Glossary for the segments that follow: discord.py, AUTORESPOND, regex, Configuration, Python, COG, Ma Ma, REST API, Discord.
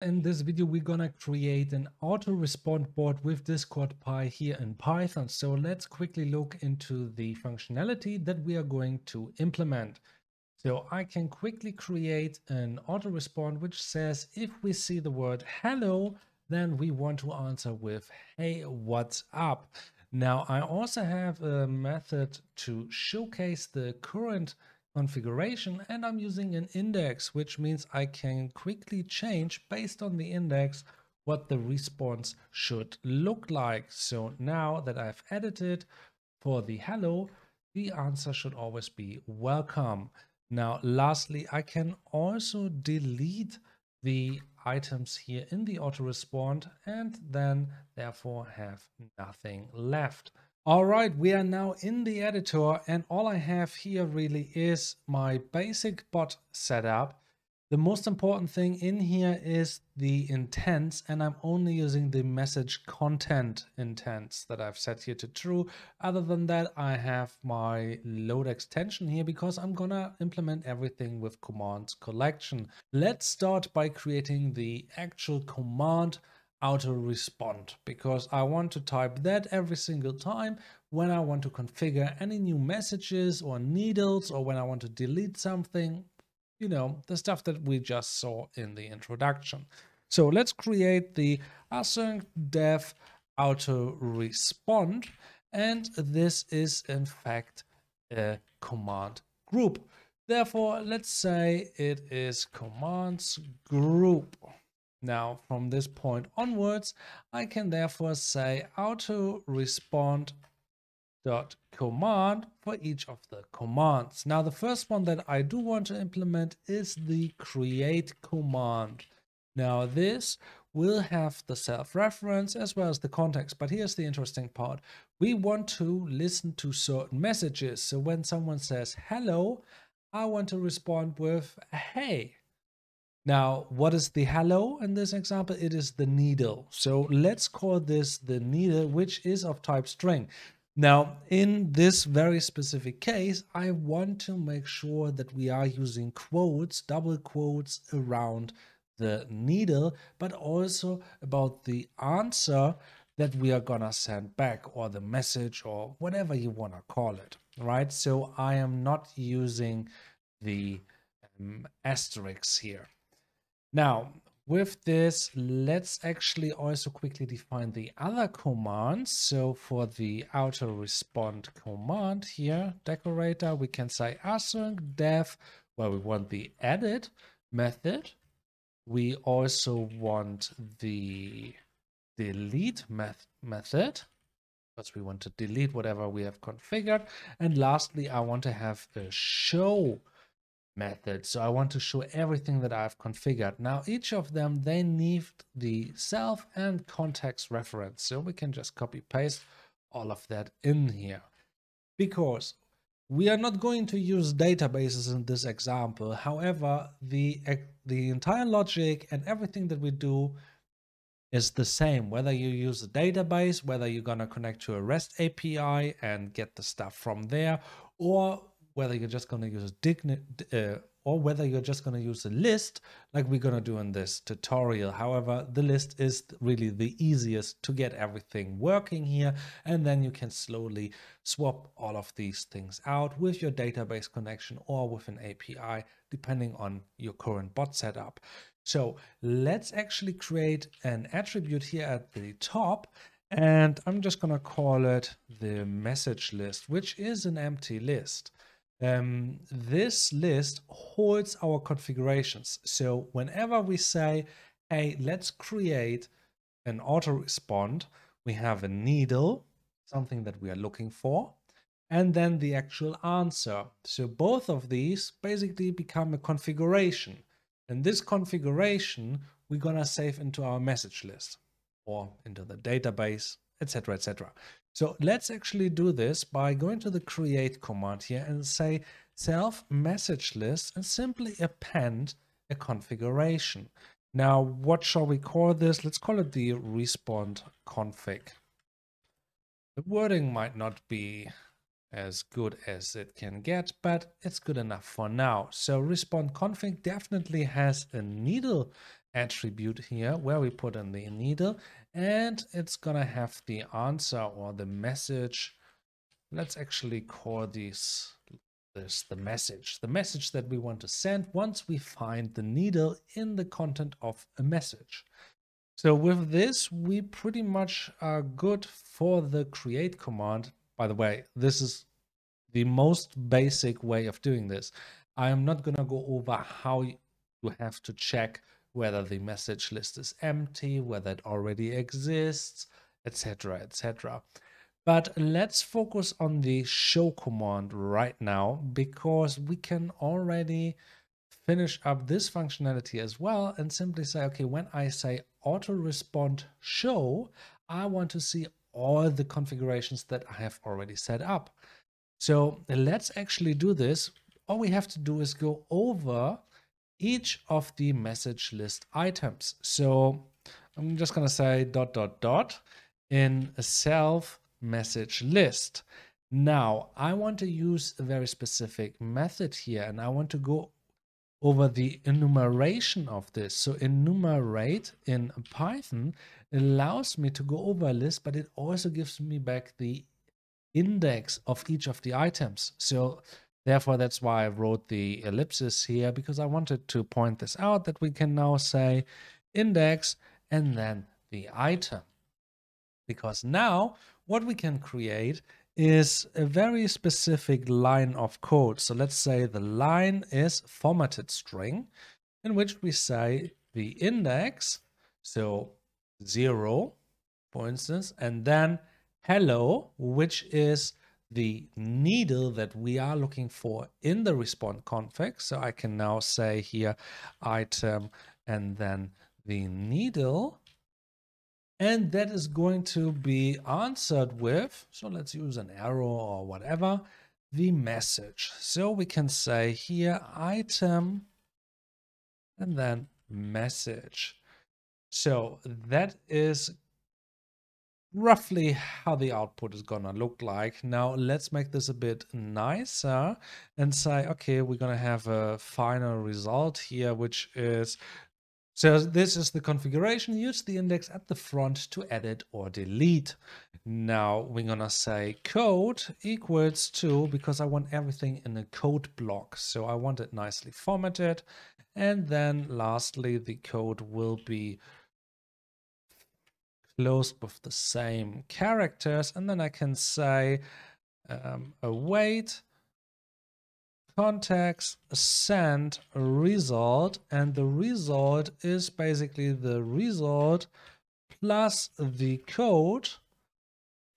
In this video, we're gonna create an auto-respond bot with discord.py here in Python. So let's quickly look into the functionality that we are going to implement. So I can quickly create an auto-respond which says if we see the word hello, then we want to answer with hey, what's up? Now I also have a method to showcase the current configuration, and I'm using an index, which means I can quickly change based on the index what the response should look like. So now that I've edited for the hello, the answer should always be welcome. Now lastly, I can also delete the items here in the autorespond and then therefore have nothing left. All right, we are now in the editor, and all I have here really is my basic bot setup. The most important thing in here is the intents, and I'm only using the message content intents that I've set here to true. Other than that, I have my load extension here because I'm gonna implement everything with commands collection. Let's start by creating the actual command autorespond, because I want to type that every single time when I want to configure any new messages or needles, or when I want to delete something, you know, the stuff that we just saw in the introduction. So let's create the async dev autorespond, and this is in fact a command group. Therefore, let's say it is commands group. Now, from this point onwards, I can therefore say autorespond.command for each of the commands. Now, the first one that I do want to implement is the create command. Now, this will have the self-reference as well as the context, but here's the interesting part. We want to listen to certain messages. So when someone says hello, I want to respond with hey. Now, what is the hello in this example? It is the needle. So let's call this the needle, which is of type string. Now, in this very specific case, I want to make sure that we are using quotes, double quotes around the needle, but also about the answer that we are gonna send back, or the message, or whatever you wanna call it, right? So I am not using the asterisks here. Now, with this, let's actually also quickly define the other commands. So for the autorespond command here, decorator, we can say async dev, where we want the edit method. We also want the delete method, because we want to delete whatever we have configured. And lastly, I want to have a show method. So I want to show everything that I've configured. Now, each of them, they need the self and context reference. So we can just copy paste all of that in here, because we are not going to use databases in this example. However, the entire logic and everything that we do is the same, whether you use a database, whether you're going to connect to a REST API and get the stuff from there, or whether you're just going to use a list like we're going to do in this tutorial. However, the list is really the easiest to get everything working here, and then you can slowly swap all of these things out with your database connection or with an API, depending on your current bot setup. So let's actually create an attribute here at the top, and I'm just going to call it the message list, which is an empty list. This list holds our configurations. So whenever we say, hey, let's create an autorespond, we have a needle, something that we are looking for, and then the actual answer. So both of these basically become a configuration. And this configuration, we're going to save into our message list or into the database, etc., etc. So let's actually do this by going to the create command here and say self message list and simply append a configuration. Now, what shall we call this? Let's call it the respond config. The wording might not be as good as it can get, but it's good enough for now. So respond config definitely has a needle attribute here where we put in the needle, and it's gonna have the answer or the message. Let's actually call this the message that we want to send once we find the needle in the content of a message. So with this, we pretty much are good for the create command. By the way, this is the most basic way of doing this. I am not going to go over how you have to check whether the message list is empty, whether it already exists, etc., etc. But let's focus on the show command right now, because we can already finish up this functionality as well and simply say, okay, when I say auto respond show, I want to see all the configurations that I have already set up. So let's actually do this. All we have to do is go over each of the message list items. So I'm just going to say ... in a self message list. Now I want to use a very specific method here, and I want to go over the enumeration of this. So enumerate in Python allows me to go over a list, but it also gives me back the index of each of the items. So therefore, that's why I wrote the ellipsis here, because I wanted to point this out, that we can now say index and then the item. Because now what we can create is a very specific line of code. So let's say the line is formatted string, in which we say the index, so 0, for instance, and then hello, which is the needle that we are looking for in the respond config. So I can now say here item and then the needle. And that is going to be answered with, so let's use an arrow or whatever, the message. So we can say here item and then message. So that is roughly how the output is gonna look like. Now let's make this a bit nicer and say, okay, we're gonna have a final result here, which is, so this is the configuration, use the index at the front to edit or delete. Now we're going to say code equals to, because I want everything in a code block. So I want it nicely formatted. And then lastly, the code will be closed with the same characters. And then I can say await context send result, and the result is basically the result plus the code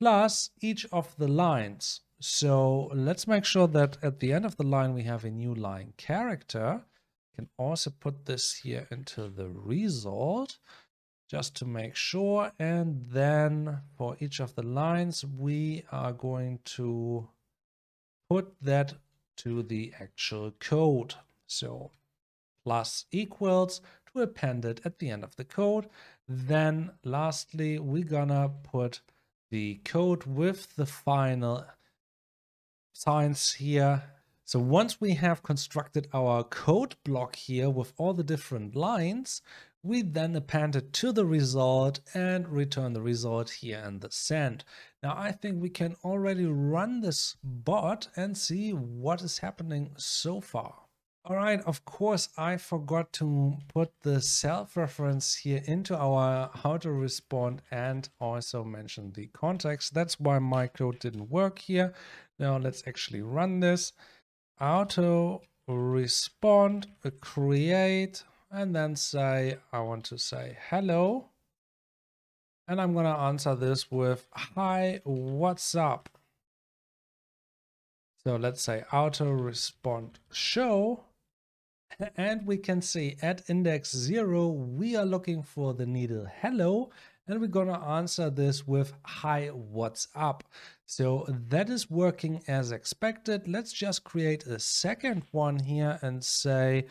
plus each of the lines. So let's make sure that at the end of the line we have a new line character. I can also put this here into the result just to make sure, and then for each of the lines we are going to put that to the actual code. So plus equals to append it at the end of the code. Then lastly, we're gonna put the code with the final signs here. So once we have constructed our code block here with all the different lines, we then append it to the result and return the result here in the send. Now I think we can already run this bot and see what is happening so far. All right, of course, I forgot to put the self-reference here into our how to respond and also mention the context. That's why my code didn't work here. Now let's actually run this. Auto respond, create, and then say, I want to say hello. And I'm going to answer this with, hi, what's up? So let's say auto respond show. And we can see at index 0, we are looking for the needle hello. And we're going to answer this with, hi, what's up? So that is working as expected. Let's just create a second one here and say,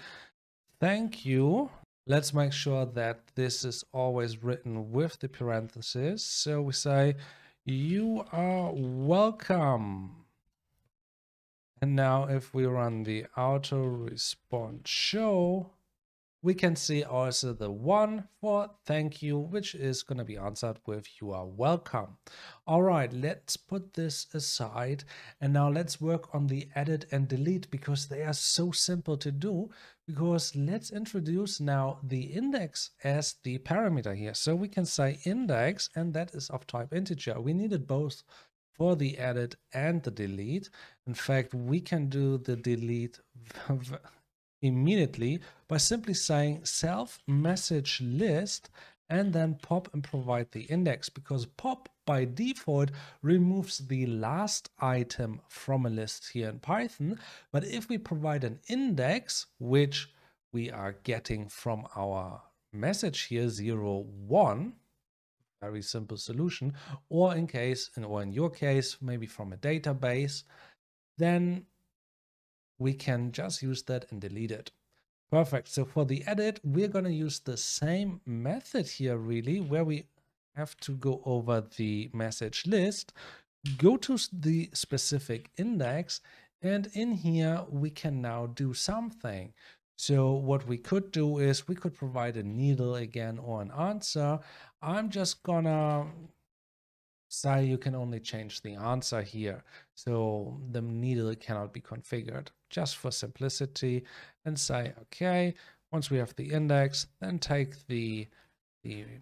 thank you. Let's make sure that this is always written with the parentheses. So we say, you are welcome. And now if we run the auto respond show, We can see also the one for thank you, which is going to be answered with you are welcome. All right, let's put this aside. And now let's work on the edit and delete, because they are so simple to do, because let's introduce now the index as the parameter here. So we can say index, and that is of type integer. We need it both for the edit and the delete. In fact, we can do the delete immediately by simply saying self message list and then pop and provide the index, because pop by default removes the last item from a list here in Python. But if we provide an index, which we are getting from our message here, 0, 1, very simple solution, or in case, or in your case, maybe from a database, then we can just use that and delete it. Perfect. So for the edit, we're going to use the same method here, really, where we have to go over the message list, go to the specific index, and in here we can now do something. So what we could do is we could provide a needle again or an answer. I'm just gonna say you can only change the answer here, so the needle cannot be configured, just for simplicity, and say okay. Once we have the index, then take the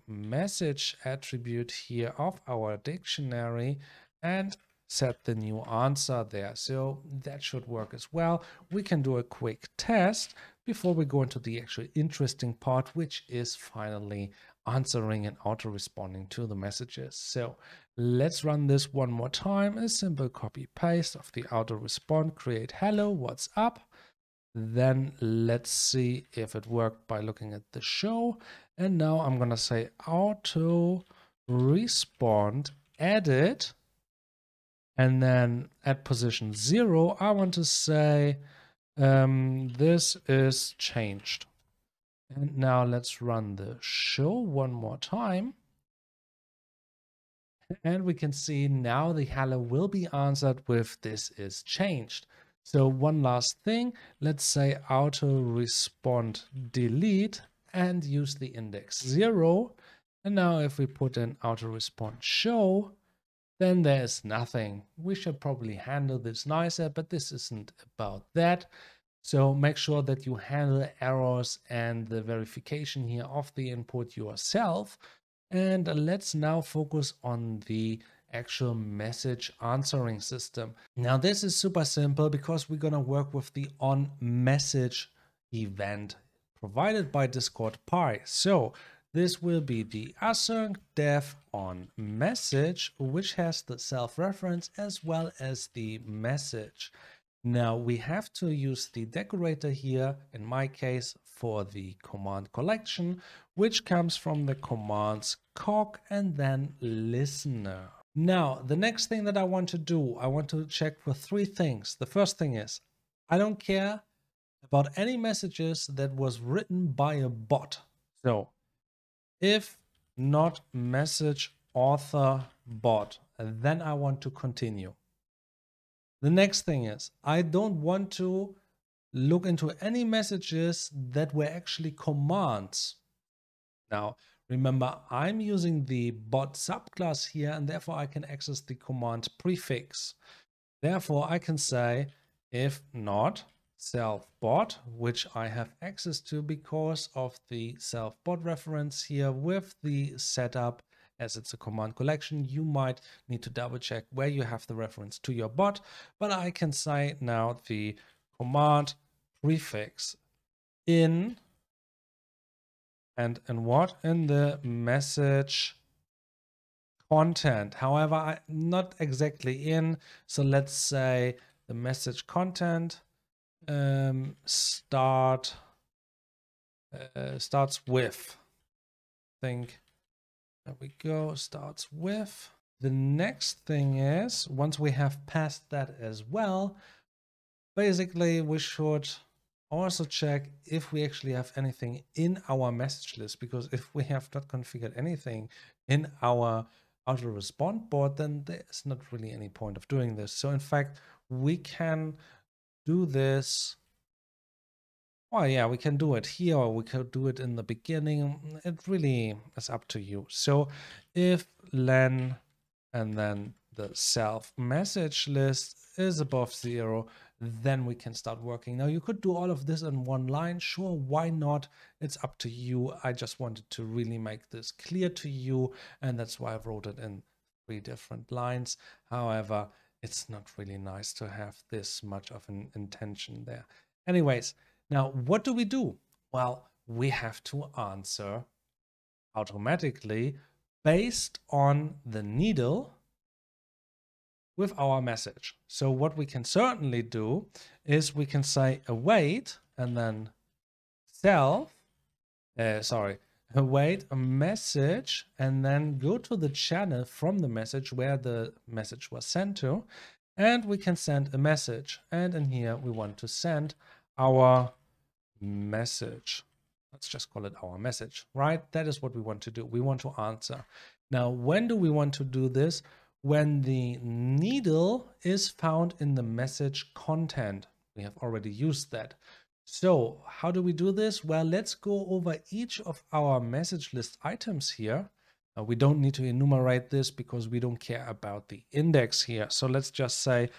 message attribute here of our dictionary and set the new answer there. So that should work as well. We can do a quick test before we go into the actual interesting part, which is finally answering and auto responding to the messages. So let's run this one more time. A simple copy paste of the auto respond, create hello, what's up. Then let's see if it worked by looking at the show. And now I'm going to say auto respond edit. And then at position 0, I want to say this is changed. And now let's run the show one more time. And we can see now the hello will be answered with this is changed. So one last thing, let's say auto respond delete and use the index 0. And now if we put in auto respond show, then there's nothing. We should probably handle this nicer, but this isn't about that. So make sure that you handle errors and the verification here of the input yourself. And let's now focus on the actual message answering system. Now this is super simple because we're going to work with the on message event provided by discord.py. So this will be the async def on message, which has the self-reference as well as the message. Now we have to use the decorator here, in my case, for the command collection, which comes from the commands COG and then listener. Now, the next thing that I want to do, I want to check for 3 things. The first thing is, I don't care about any messages that was written by a bot. So if not message author bot, then I want to continue. The next thing is, I don't want to look into any messages that were actually commands. Now, remember, I'm using the bot subclass here, and therefore I can access the command prefix. Therefore, I can say, if not self bot, which I have access to because of the self bot reference here with the setup. As it's a command collection, you might need to double check where you have the reference to your bot, but I can say now the command prefix in, and in what? In the message content. However, not exactly in, so let's say the message content starts with, I think. There we go, starts with. The next thing is, once we have passed that as well, basically we should also check if we actually have anything in our message list, because if we have not configured anything in our autorespond board, then there's not really any point of doing this. So in fact, we can do this Well, yeah, we can do it here or we could do it in the beginning. It really is up to you. So if len and then the self message list is above 0, then we can start working. Now you could do all of this in one line. Sure, why not? It's up to you. I just wanted to really make this clear to you. And that's why I wrote it in 3 different lines. However, it's not really nice to have this much of an intention there. Anyways, now what do we do? Well, we have to answer automatically based on the needle with our message. So what we can certainly do is we can say await and then await a message and then go to the channel from the message where the message was sent to, and we can send a message. And in here we want to send our message. Let's just call it our message, right? That is what we want to do. We want to answer. Now, when do we want to do this? When the needle is found in the message content. We have already used that. So how do we do this? Well, let's go over each of our message list items here. We don't need to enumerate this because we don't care about the index here. So let's just say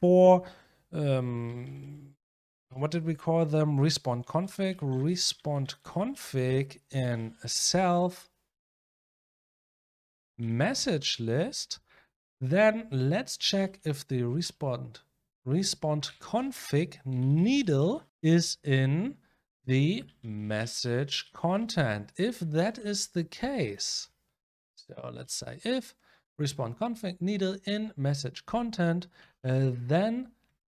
for, what did we call them? Respond config in self message list. Then let's check if the respond config needle is in the message content. If that is the case, so let's say if respond config needle in message content, then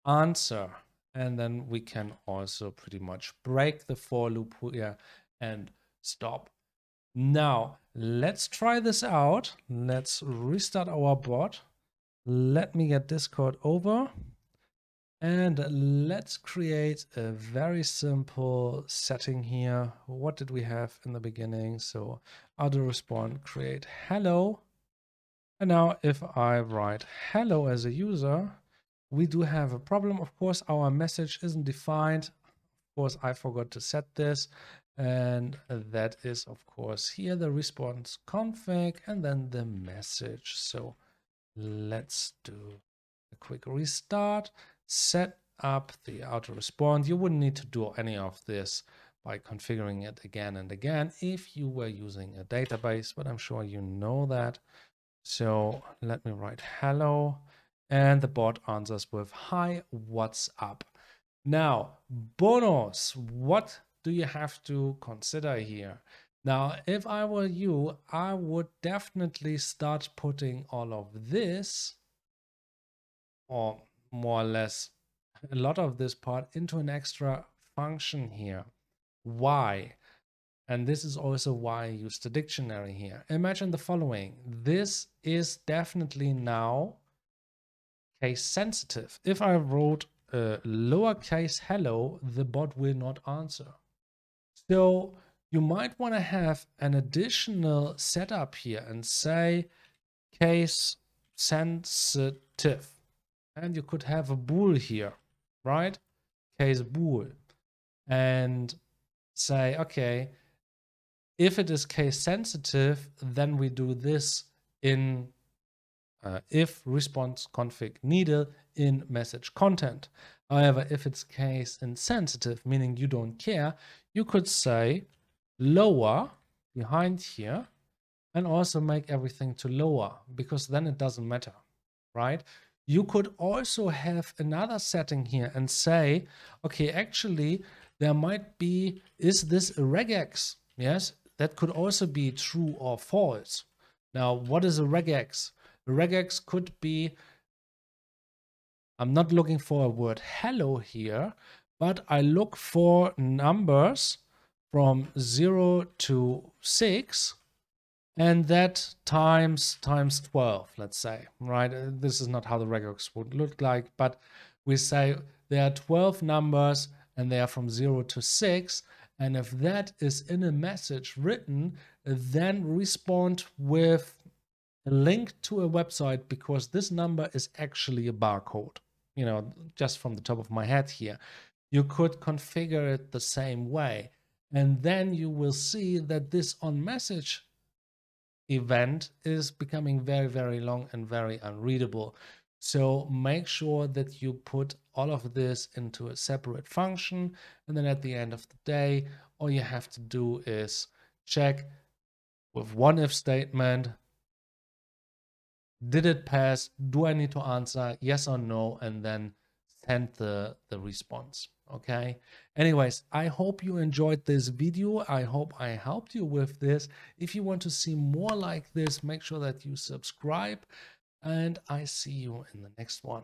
answer. And then we can also pretty much break the for loop here and stop. Now let's try this out. Let's restart our bot. Let me get Discord over and let's create a very simple setting here. What did we have in the beginning? So autorespond create hello. And now if I write hello as a user, we do have a problem. Of course, our message isn't defined. Of course, I forgot to set this. And that is, of course, here the response config and then the message. So let's do a quick restart, set up the autorespond. You wouldn't need to do any of this by configuring it again and again if you were using a database, but I'm sure you know that. So let me write hello and the bot answers with hi, what's up? Now, bonus, what do you have to consider here? Now, if I were you, I would definitely start putting all of this, or more or less a lot of this part, into an extra function here. Why? And this is also why I used the dictionary here. Imagine the following. This is definitely now case sensitive. If I wrote a lowercase hello, the bot will not answer. So you might want to have an additional setup here and say case sensitive. And you could have a bool here, right? Case bool. And say, okay, if it is case sensitive, then we do this in if response config needle in message content. However, if it's case insensitive, meaning you don't care, you could say lower behind here and also make everything to lower, because then it doesn't matter, right? You could also have another setting here and say, okay, actually there might be, is this a regex? Yes, that could also be true or false. Now, what is a regex? A regex could be, I'm not looking for a word hello here, but I look for numbers from 0 to 6, and that times 12, let's say, right? This is not how the regex would look like, but we say there are 12 numbers and they are from 0 to 6. And if that is in a message written, then respond with a link to a website, because this number is actually a barcode, you know, just from the top of my head here. You could configure it the same way. And then you will see that this on message event is becoming very, very long and very unreadable. So make sure that you put all of this into a separate function. And then at the end of the day, all you have to do is check with one if statement. Did it pass? Do I need to answer yes or no? And then send the response. Okay. Anyways, I hope you enjoyed this video. I hope I helped you with this. If you want to see more like this, make sure that you subscribe, and I see you in the next one.